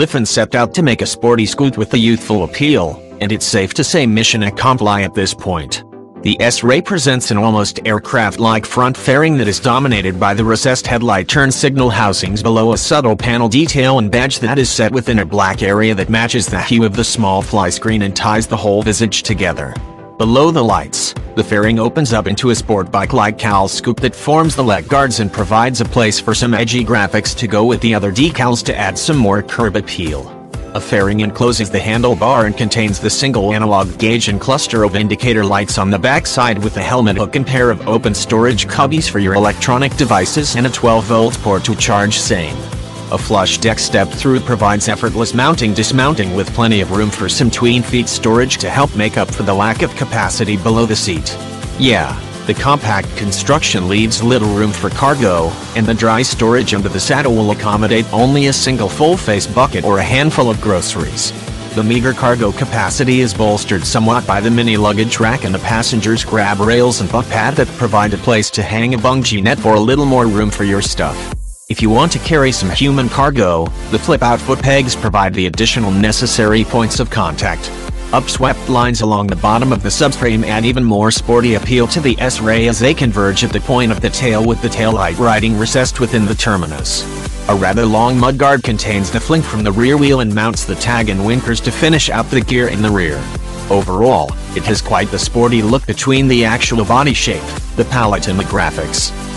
Lifan set out to make a sporty scoot with a youthful appeal, and it's safe to say mission accompli at this point. The S-Ray presents an almost aircraft-like front fairing that is dominated by the recessed headlight turn signal housings below a subtle panel detail and badge that is set within a black area that matches the hue of the small fly screen and ties the whole visage together. Below the lights, the fairing opens up into a sport bike-like cowl scoop that forms the leg guards and provides a place for some edgy graphics to go with the other decals to add some more curb appeal. A fairing encloses the handlebar and contains the single analog gauge and cluster of indicator lights on the backside with a helmet hook and pair of open storage cubbies for your electronic devices and a 12-volt port to charge same. A flush deck step-through provides effortless mounting-dismounting with plenty of room for some tween-feet storage to help make up for the lack of capacity below the seat. Yeah, the compact construction leaves little room for cargo, and the dry storage under the saddle will accommodate only a single full-face bucket or a handful of groceries. The meager cargo capacity is bolstered somewhat by the mini luggage rack and the passenger's grab rails and butt pad that provide a place to hang a bungee net for a little more room for your stuff. If you want to carry some human cargo, the flip-out foot pegs provide the additional necessary points of contact. Upswept lines along the bottom of the subframe add even more sporty appeal to the S-Ray as they converge at the point of the tail with the taillight riding recessed within the terminus. A rather long mudguard contains the fling from the rear wheel and mounts the tag and winkers to finish out the gear in the rear. Overall, it has quite the sporty look between the actual body shape, the palette and the graphics.